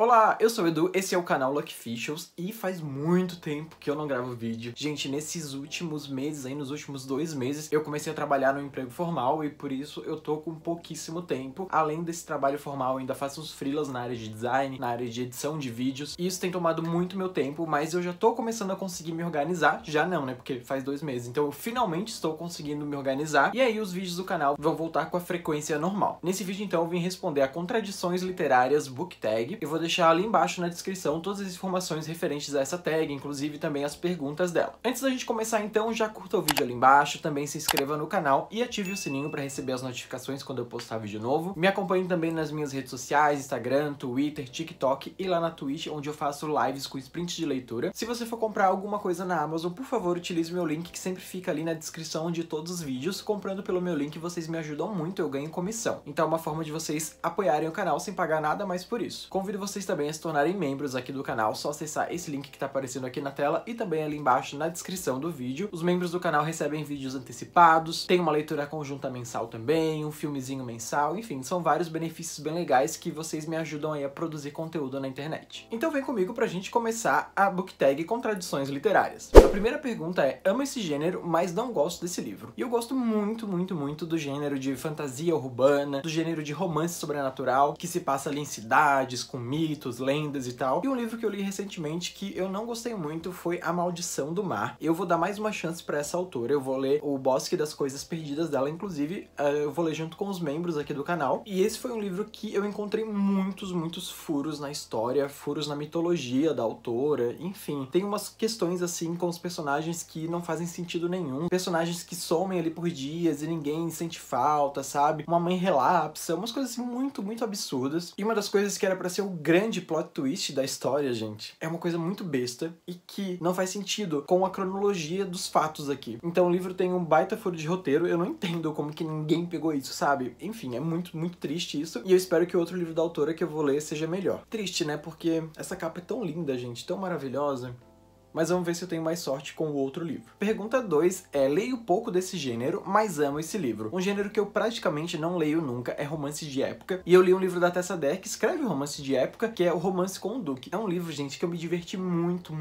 Olá, eu sou o Edu, esse é o canal Luckyficious e faz muito tempo que eu não gravo vídeo. Gente, nesses últimos meses, aí nos últimos 2 meses, eu comecei a trabalhar no emprego formal e por isso eu tô com pouquíssimo tempo. Além desse trabalho formal, eu ainda faço uns freelas na área de design, na área de edição de vídeos, e isso tem tomado muito meu tempo, mas eu já tô começando a conseguir me organizar. Já não, né, porque faz 2 meses, então eu finalmente estou conseguindo me organizar, e aí os vídeos do canal vão voltar com a frequência normal. Nesse vídeo, então, eu vim responder a contradições literárias book tag. Eu vou deixar ali embaixo na descrição todas as informações referentes a essa tag, inclusive também as perguntas dela. Antes da gente começar então, já curta o vídeo ali embaixo, também se inscreva no canal e ative o sininho para receber as notificações quando eu postar vídeo novo. Me acompanhe também nas minhas redes sociais, Instagram, Twitter, TikTok e lá na Twitch, onde eu faço lives com sprint de leitura. Se você for comprar alguma coisa na Amazon, por favor, utilize meu link que sempre fica ali na descrição de todos os vídeos. Comprando pelo meu link, vocês me ajudam muito, eu ganho comissão. Então é uma forma de vocês apoiarem o canal sem pagar nada mais por isso. Convido vocês também a se tornarem membros aqui do canal, só acessar esse link que tá aparecendo aqui na tela e também ali embaixo na descrição do vídeo. Os membros do canal recebem vídeos antecipados, tem uma leitura conjunta mensal também, um filmezinho mensal, enfim, são vários benefícios bem legais que vocês me ajudam aí a produzir conteúdo na internet. Então vem comigo pra gente começar a book tag Contradições Literárias. A primeira pergunta é: amo esse gênero, mas não gosto desse livro. E eu gosto muito, muito, muito do gênero de fantasia urbana, do gênero de romance sobrenatural, que se passa ali em cidades, com mitos, lendas e tal. E um livro que eu li recentemente que eu não gostei muito foi A Maldição do Mar. Eu vou dar mais uma chance pra essa autora, eu vou ler O Bosque das Coisas Perdidas dela, inclusive eu vou ler junto com os membros aqui do canal. E esse foi um livro que eu encontrei muitos furos na história, furos na mitologia da autora, enfim. Tem umas questões assim com os personagens que não fazem sentido nenhum, personagens que somem ali por dias e ninguém sente falta, sabe? Uma mãe relapsa, umas coisas assim muito absurdas. E uma das coisas que era pra ser o grande plot twist da história, gente, é uma coisa muito besta e que não faz sentido com a cronologia dos fatos aqui. Então o livro tem um baita furo de roteiro, eu não entendo como que ninguém pegou isso, sabe? Enfim, é muito triste isso, e eu espero que o outro livro da autora que eu vou ler seja melhor. Triste, né? Porque essa capa é tão linda, gente, tão maravilhosa. Mas vamos ver se eu tenho mais sorte com o outro livro. Pergunta 2 é: leio pouco desse gênero, mas amo esse livro. Um gênero que eu praticamente não leio nunca é romance de época, e eu li um livro da Tessa Dare que escreve romance de época, que é O Romance com o Duque. É um livro, gente, que eu me diverti muito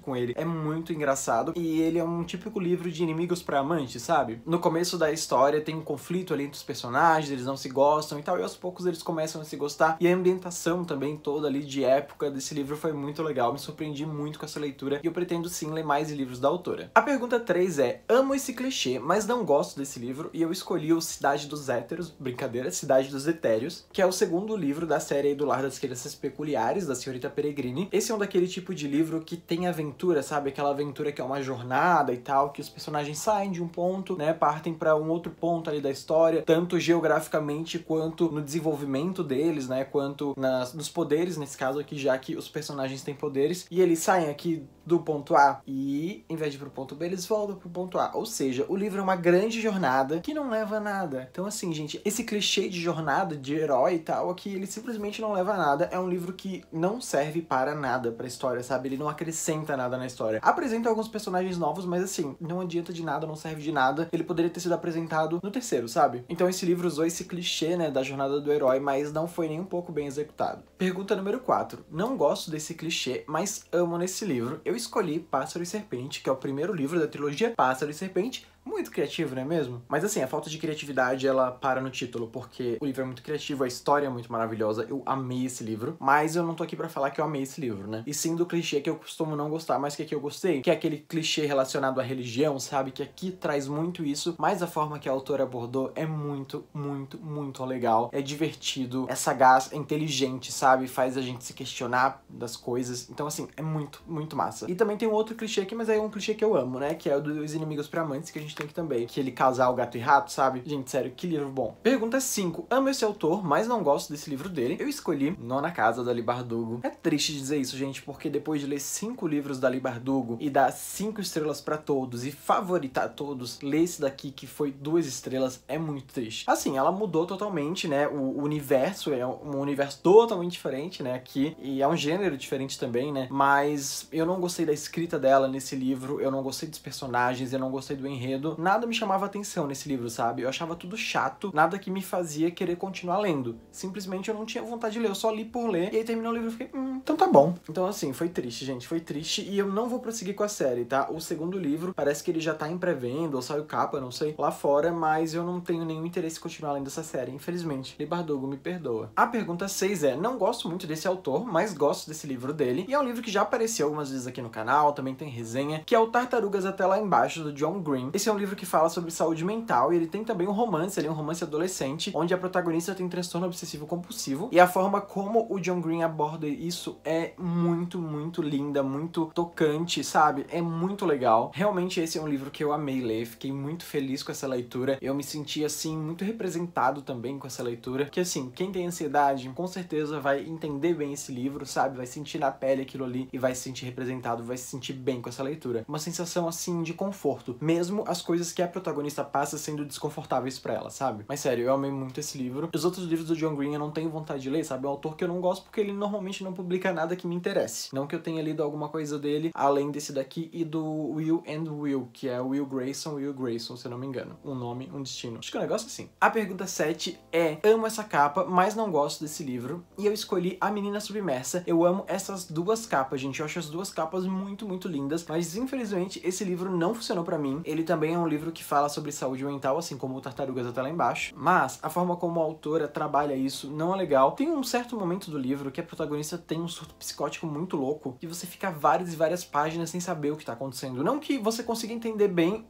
com ele. É muito engraçado, e ele é um típico livro de inimigos pra amantes, sabe? No começo da história tem um conflito ali entre os personagens, eles não se gostam e tal, e aos poucos eles começam a se gostar, e a ambientação também toda ali de época desse livro foi muito legal, me surpreendi muito com essa leitura. E eu pretendo sim ler mais livros da autora. A pergunta 3 é: amo esse clichê, mas não gosto desse livro, e eu escolhi o Cidade dos Etéreos, brincadeira, Cidade dos Etéreos, que é o segundo livro da série do Lar das Crianças Peculiares, da Senhorita Peregrini. Esse é um daquele tipo de livro que tem aventura, sabe? Aquela aventura que é uma jornada e tal, que os personagens saem de um ponto, né, partem pra um outro ponto ali da história, tanto geograficamente quanto no desenvolvimento deles, né, quanto nos poderes, nesse caso aqui, já que os personagens têm poderes, e eles saem aqui do ponto A e, em vez de ir pro ponto B, eles voltam pro ponto A. Ou seja, o livro é uma grande jornada que não leva a nada. Então, assim, gente, esse clichê de jornada, de herói e tal, aqui, ele simplesmente não leva a nada. É um livro que não serve para nada pra história, sabe? Ele não acrescenta nada na história. Apresenta alguns personagens novos, mas, assim, não adianta de nada, não serve de nada. Ele poderia ter sido apresentado no terceiro, sabe? Então esse livro usou esse clichê, né, da jornada do herói, mas não foi nem um pouco bem executado. Pergunta número 4. Não gosto desse clichê, mas amo nesse livro. Eu escolhi Pássaro e Serpente, que é o primeiro livro da trilogia Pássaro e Serpente. Muito criativo, não é mesmo? Mas assim, a falta de criatividade, ela para no título, porque o livro é muito criativo, a história é muito maravilhosa, eu amei esse livro, mas eu não tô aqui pra falar que eu amei esse livro, né? E sim do clichê que eu costumo não gostar, mas que aqui eu gostei, que é aquele clichê relacionado à religião, sabe? Que aqui traz muito isso, mas a forma que a autora abordou é muito legal, é divertido, é sagaz, é inteligente, sabe? Faz a gente se questionar das coisas, então assim, é muito massa. E também tem um outro clichê aqui, mas é um clichê que eu amo, né? Que é o dos inimigos pra amantes, que a gente tem que também, que ele casar o gato e rato, sabe? Gente, sério, que livro bom. Pergunta 5. Amo esse autor, mas não gosto desse livro dele. Eu escolhi Nona Casa, da Bardugo. É triste dizer isso, gente, porque depois de ler 5 livros da Bardugo e dar 5 estrelas pra todos e favoritar todos, ler esse daqui que foi 2 estrelas é muito triste. Assim, ela mudou totalmente, né? O universo é um universo totalmente diferente, né? Aqui, e é um gênero diferente também, né? Mas eu não gostei da escrita dela nesse livro, eu não gostei dos personagens, eu não gostei do enredo. lendo, nada me chamava atenção nesse livro, sabe? Eu achava tudo chato, nada que me fazia querer continuar lendo. Simplesmente eu não tinha vontade de ler, eu só li por ler, e aí terminou o livro e fiquei, então tá bom. Então assim, foi triste, gente, foi triste, e eu não vou prosseguir com a série, tá? O segundo livro, parece que ele já tá em pré-venda, ou saiu capa, não sei, lá fora, mas eu não tenho nenhum interesse em continuar lendo essa série, infelizmente. Li Bardugo, me perdoa. A pergunta 6 é, não gosto muito desse autor, mas gosto desse livro dele, e é um livro que já apareceu algumas vezes aqui no canal, também tem resenha, que é o Tartarugas Até Lá Embaixo, do John Green. Esse é um livro que fala sobre saúde mental, e ele tem também um romance, ali, um romance adolescente, onde a protagonista tem transtorno obsessivo compulsivo, e a forma como o John Green aborda isso é muito, muito linda, muito tocante, sabe? É muito legal. Realmente esse é um livro que eu amei ler, fiquei muito feliz com essa leitura, eu me senti, assim, muito representado também com essa leitura, que assim, quem tem ansiedade, com certeza vai entender bem esse livro, sabe? Vai sentir na pele aquilo ali, e vai se sentir representado, vai se sentir bem com essa leitura. Uma sensação, assim, de conforto, mesmo as coisas que a protagonista passa sendo desconfortáveis pra ela, sabe? Mas sério, eu amei muito esse livro. Os outros livros do John Green eu não tenho vontade de ler, sabe? É um autor que eu não gosto porque ele normalmente não publica nada que me interesse. Não que eu tenha lido alguma coisa dele, além desse daqui e do Will and Will, que é Will Grayson, se eu não me engano. Um nome, um destino. Acho que é um negócio assim. A pergunta 7 é, amo essa capa, mas não gosto desse livro, e eu escolhi A Menina Submersa. Eu amo essas duas capas, gente. Eu acho as duas capas muito, muito lindas, mas infelizmente esse livro não funcionou pra mim. Ele também é um livro que fala sobre saúde mental, assim como o Tartarugas Até Lá Embaixo, mas a forma como a autora trabalha isso não é legal. Tem um certo momento do livro que a protagonista tem um surto psicótico muito louco, que você fica várias e várias páginas sem saber o que tá acontecendo. Não que você consiga entender bem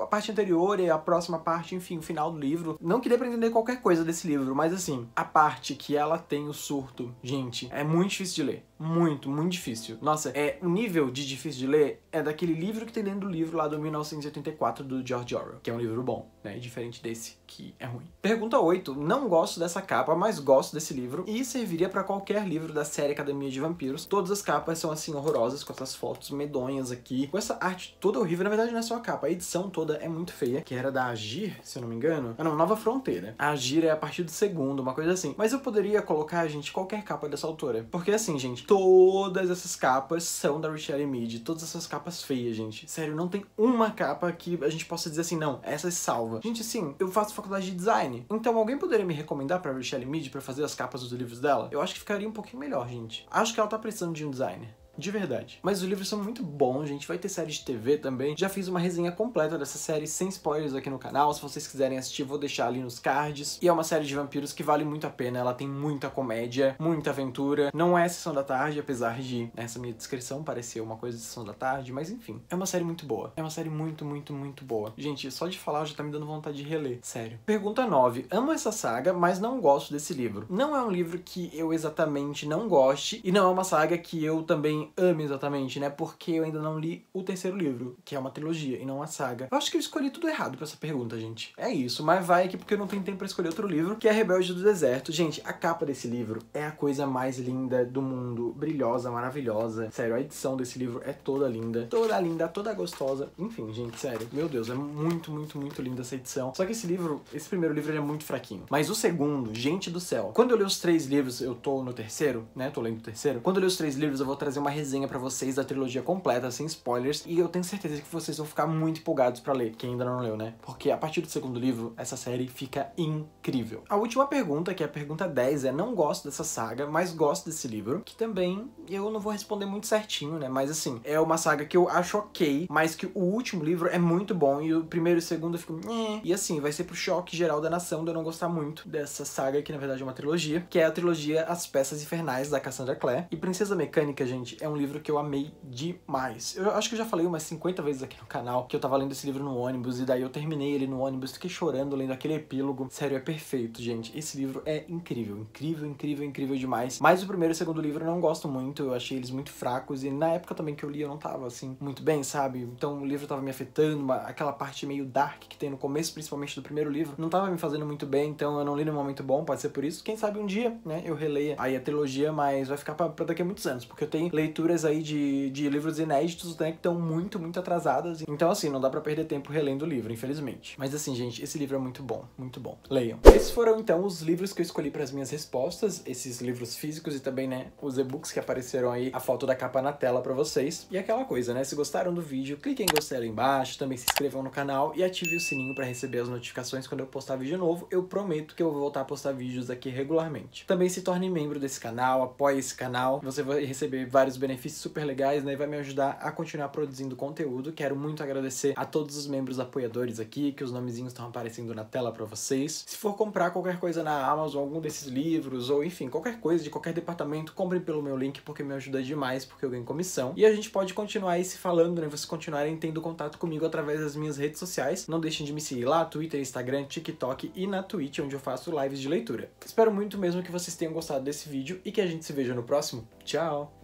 a parte anterior e a próxima parte, enfim, o final do livro. Não que dê pra entender qualquer coisa desse livro, mas assim, a parte que ela tem o surto, gente, é muito difícil de ler. Muito, muito difícil. Nossa, o nível de difícil de ler é daquele livro que tem dentro do livro lá do 1984 do George Orwell, que é um livro bom, né? Diferente desse, que é ruim. Pergunta 8. Não gosto dessa capa, mas gosto desse livro e serviria pra qualquer livro da série Academia de Vampiros. Todas as capas são, assim, horrorosas, com essas fotos medonhas aqui, com essa arte toda horrível. Na verdade, não é só a capa, a edição toda é muito feia, que era da Agir, se eu não me engano. Ah, não, Nova Fronteira. A Agir é a partir do segundo, uma coisa assim. Mas eu poderia colocar, gente, qualquer capa dessa autora. Porque, assim, gente, todas essas capas são da Richelle Mead. Todas essas capas feias, gente. Sério, não tem uma capa que a gente possa dizer assim, não, essa é salva. Gente, assim, eu faço faculdade de design, então alguém poderia me recomendar pra Richelle Mead pra fazer as capas dos livros dela? Eu acho que ficaria um pouquinho melhor, gente. Acho que ela tá precisando de um designer. De verdade. Mas os livros são muito bons, gente. Vai ter série de TV também. Já fiz uma resenha completa dessa série, sem spoilers, aqui no canal. Se vocês quiserem assistir, vou deixar ali nos cards. E é uma série de vampiros que vale muito a pena. Ela tem muita comédia, muita aventura. Não é Sessão da Tarde, apesar de essa minha descrição parecer uma coisa de Sessão da Tarde. Mas enfim, é uma série muito boa. É uma série muito, muito, muito boa. Gente, só de falar já tá me dando vontade de reler. Sério. Pergunta 9. Amo essa saga, mas não gosto desse livro. Não é um livro que eu exatamente não goste. E não é uma saga que eu também amo exatamente, né? Porque eu ainda não li o terceiro livro, que é uma trilogia e não uma saga. Eu acho que eu escolhi tudo errado pra essa pergunta, gente. É isso, mas vai aqui porque eu não tenho tempo pra escolher outro livro, que é Rebelde do Deserto. Gente, a capa desse livro é a coisa mais linda do mundo. Brilhosa, maravilhosa. Sério, a edição desse livro é toda linda. Toda linda, toda gostosa. Enfim, gente, sério. Meu Deus, é muito, muito, muito linda essa edição. Só que esse livro, esse primeiro livro, ele é muito fraquinho. Mas o segundo, gente do céu. Quando eu ler os três livros, eu tô no terceiro, né? Tô lendo o terceiro. Quando eu ler os três livros, eu vou trazer uma resenha pra vocês da trilogia completa, sem spoilers, e eu tenho certeza que vocês vão ficar muito empolgados pra ler, quem ainda não leu, né? Porque a partir do segundo livro, essa série fica incrível. A última pergunta, que é a pergunta 10, é não gosto dessa saga, mas gosto desse livro, que também eu não vou responder muito certinho, né? Mas assim, é uma saga que eu acho ok, mas que o último livro é muito bom, e o primeiro e o segundo eu fico... E assim, vai ser pro choque geral da nação de eu não gostar muito dessa saga, que na verdade é uma trilogia, que é a trilogia As Peças Infernais, da Cassandra Clare. E Princesa Mecânica, gente, é um livro que eu amei demais. Eu acho que eu já falei umas 50 vezes aqui no canal que eu tava lendo esse livro no ônibus, e daí eu terminei ele no ônibus, fiquei chorando lendo aquele epílogo. Sério, é perfeito, gente. Esse livro é incrível, incrível, incrível, incrível demais. Mas o primeiro e o segundo livro eu não gosto muito, eu achei eles muito fracos, e na época também que eu li eu não tava, assim, muito bem, sabe? Então o livro tava me afetando, aquela parte meio dark que tem no começo, principalmente do primeiro livro, não tava me fazendo muito bem, então eu não li num momento bom, pode ser por isso. Quem sabe um dia, né, eu releia aí a trilogia, mas vai ficar pra daqui a muitos anos, porque eu tenho leituras leituras aí de livros inéditos, né, que estão muito atrasadas. Então, assim, não dá pra perder tempo relendo o livro, infelizmente. Mas, assim, gente, esse livro é muito bom. Leiam. Esses foram, então, os livros que eu escolhi para as minhas respostas, esses livros físicos e também, né, os e-books que apareceram aí, a foto da capa na tela pra vocês. E aquela coisa, né, se gostaram do vídeo, cliquem em gostei ali embaixo, também se inscrevam no canal e ativem o sininho pra receber as notificações quando eu postar vídeo novo. Eu prometo que eu vou voltar a postar vídeos aqui regularmente. Também se torne membro desse canal, apoie esse canal, você vai receber vários benefícios super legais, né, e vai me ajudar a continuar produzindo conteúdo. Quero muito agradecer a todos os membros apoiadores aqui, que os nomezinhos estão aparecendo na tela pra vocês. Se for comprar qualquer coisa na Amazon, algum desses livros, ou enfim, qualquer coisa de qualquer departamento, comprem pelo meu link, porque me ajuda demais, porque eu ganho comissão. E a gente pode continuar aí se falando, né, vocês continuarem tendo contato comigo através das minhas redes sociais. Não deixem de me seguir lá, Twitter, Instagram, TikTok e na Twitch, onde eu faço lives de leitura. Espero muito mesmo que vocês tenham gostado desse vídeo e que a gente se veja no próximo. Tchau!